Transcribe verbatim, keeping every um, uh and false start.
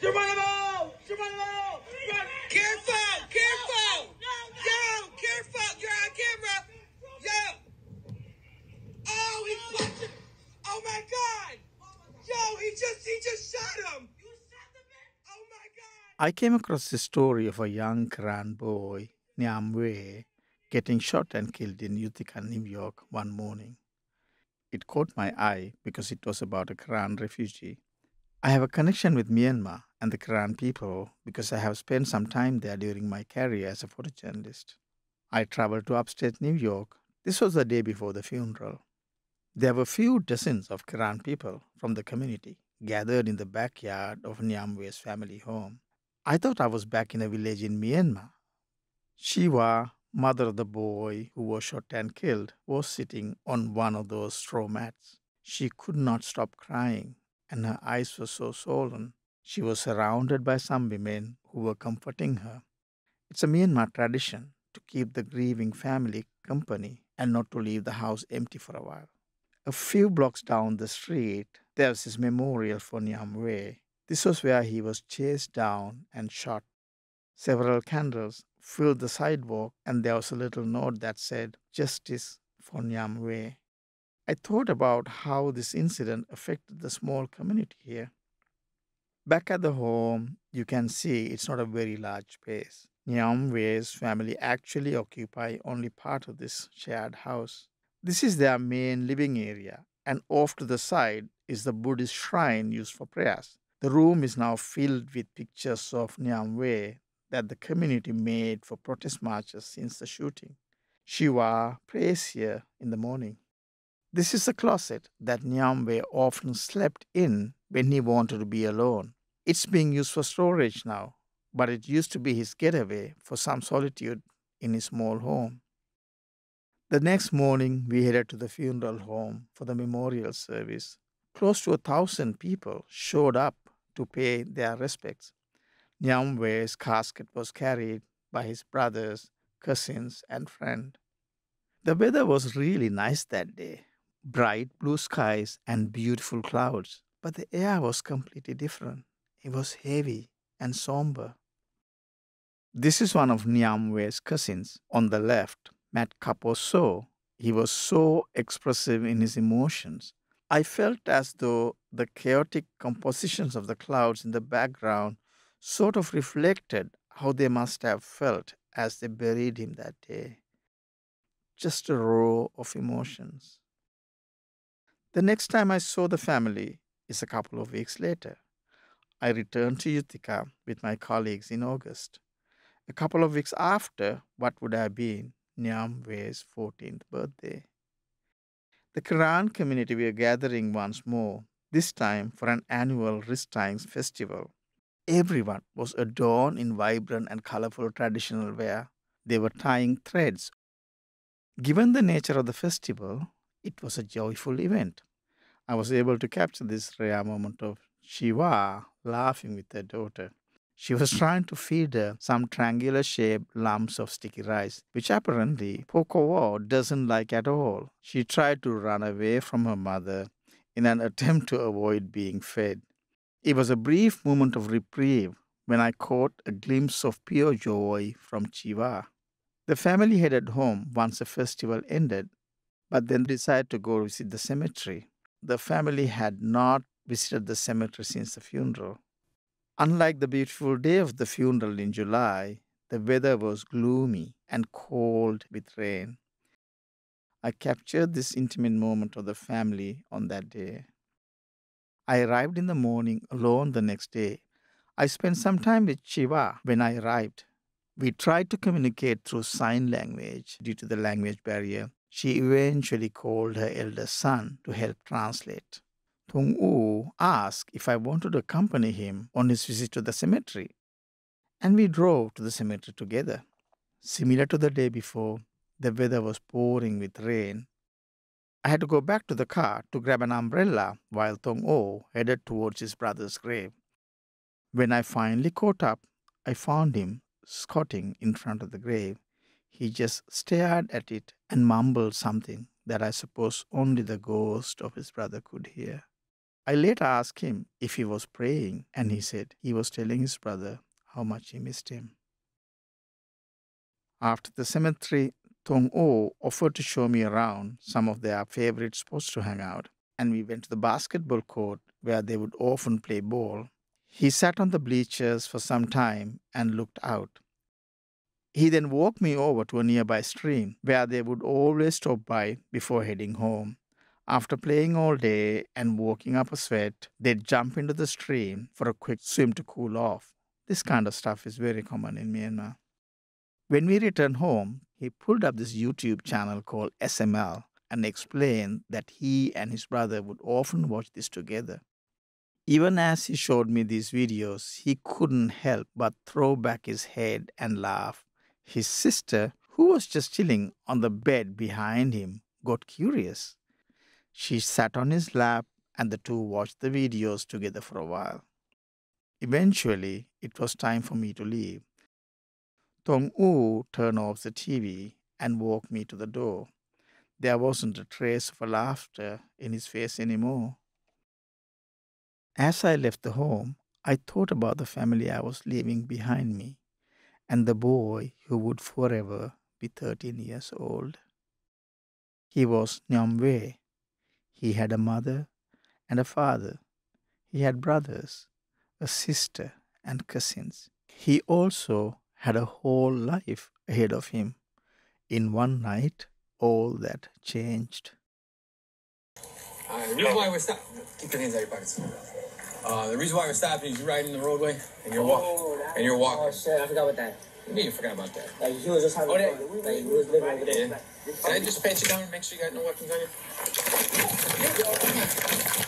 Careful! Careful! Yo! Careful! You're on camera! Yo! Oh, he punched him! Oh my God! Yo, he just, he just shot him! You shot the man? Oh my God! I came across the story of a young Karen boy, Nyah Mway, getting shot and killed in Utica, New York, one morning. It caught my eye because it was about a Karen refugee. I have a connection with Myanmar and the Karen people because I have spent some time there during my career as a photojournalist. I traveled to upstate New York. This was the day before the funeral. There were few dozens of Karen people from the community gathered in the backyard of Nyah Mway's family home. I thought I was back in a village in Myanmar. Shewa, mother of the boy who was shot and killed, was sitting on one of those straw mats. She could not stop crying, and her eyes were so swollen. She was surrounded by some women who were comforting her. It's a Myanmar tradition to keep the grieving family company and not to leave the house empty for a while. A few blocks down the street, there's his memorial for Nyah Mway. This was where he was chased down and shot. Several candles filled the sidewalk, and there was a little note that said, "Justice for Nyah Mway." I thought about how this incident affected the small community here. Back at the home, you can see it's not a very large space. Nyah Mway's family actually occupy only part of this shared house. This is their main living area, and off to the side is the Buddhist shrine used for prayers. The room is now filled with pictures of Nyah Mway that the community made for protest marches since the shooting. Shewa prays here in the morning. This is the closet that Nyah Mway often slept in when he wanted to be alone. It's being used for storage now, but it used to be his getaway for some solitude in his small home. The next morning, we headed to the funeral home for the memorial service. Close to a thousand people showed up to pay their respects. Nyah Mway's casket was carried by his brothers, cousins, and friend. The weather was really nice that day. Bright blue skies and beautiful clouds. But the air was completely different. It was heavy and somber. This is one of Nyah Mway's cousins on the left, Matt Kapo So. He was so expressive in his emotions. I felt as though the chaotic compositions of the clouds in the background sort of reflected how they must have felt as they buried him that day. Just a row of emotions. The next time I saw the family is a couple of weeks later. I returned to Utica with my colleagues in August, a couple of weeks after what would have been Nyah Mway's fourteenth birthday. The Karen community were gathering once more, this time for an annual Ristynes festival. Everyone was adorned in vibrant and colorful traditional wear. They were tying threads. Given the nature of the festival, it was a joyful event. I was able to capture this rare moment of Shewa laughing with her daughter. She was trying to feed her some triangular-shaped lumps of sticky rice, which apparently Pokowo doesn't like at all. She tried to run away from her mother in an attempt to avoid being fed. It was a brief moment of reprieve when I caught a glimpse of pure joy from Chiva. The family headed home once the festival ended, but then decided to go visit the cemetery. The family had not visited the cemetery since the funeral. Unlike the beautiful day of the funeral in July, the weather was gloomy and cold with rain. I captured this intimate moment of the family on that day. I arrived in the morning alone the next day. I spent some time with Chiva when I arrived. We tried to communicate through sign language due to the language barrier. She eventually called her elder son to help translate. Thong O asked if I wanted to accompany him on his visit to the cemetery, and we drove to the cemetery together. Similar to the day before, the weather was pouring with rain. I had to go back to the car to grab an umbrella while Thong O headed towards his brother's grave. When I finally caught up, I found him squatting in front of the grave. He just stared at it and mumbled something that I suppose only the ghost of his brother could hear. I later asked him if he was praying, and he said he was telling his brother how much he missed him. After the cemetery, Thong O offered to show me around some of their favorite spots to hang out, and we went to the basketball court where they would often play ball. He sat on the bleachers for some time and looked out. He then walked me over to a nearby stream where they would always stop by before heading home. After playing all day and walking up a sweat, they'd jump into the stream for a quick swim to cool off. This kind of stuff is very common in Myanmar. When we returned home, he pulled up this YouTube channel called S M L and explained that he and his brother would often watch this together. Even as he showed me these videos, he couldn't help but throw back his head and laugh. His sister, who was just chilling on the bed behind him, got curious. She sat on his lap and the two watched the videos together for a while. Eventually, it was time for me to leave. Thong O turned off the T V and walked me to the door. There wasn't a trace of laughter in his face anymore. As I left the home, I thought about the family I was leaving behind me and the boy who would forever be thirteen years old. He was Nyah Mway. He had a mother and a father. He had brothers, a sister and cousins. He also had a whole life ahead of him. In one night, all that changed. Uh, the reason why we're stopping, keep your hands out of your pockets. Uh, the reason why we're stopping is you're riding the roadway and you're walking. Oh, and you're walking. Oh shit! I forgot about that. What do you mean you forgot about that? Like he was just having oh, fun. Like he was living over there. Can I just pat you down and make sure you got no weapons on you?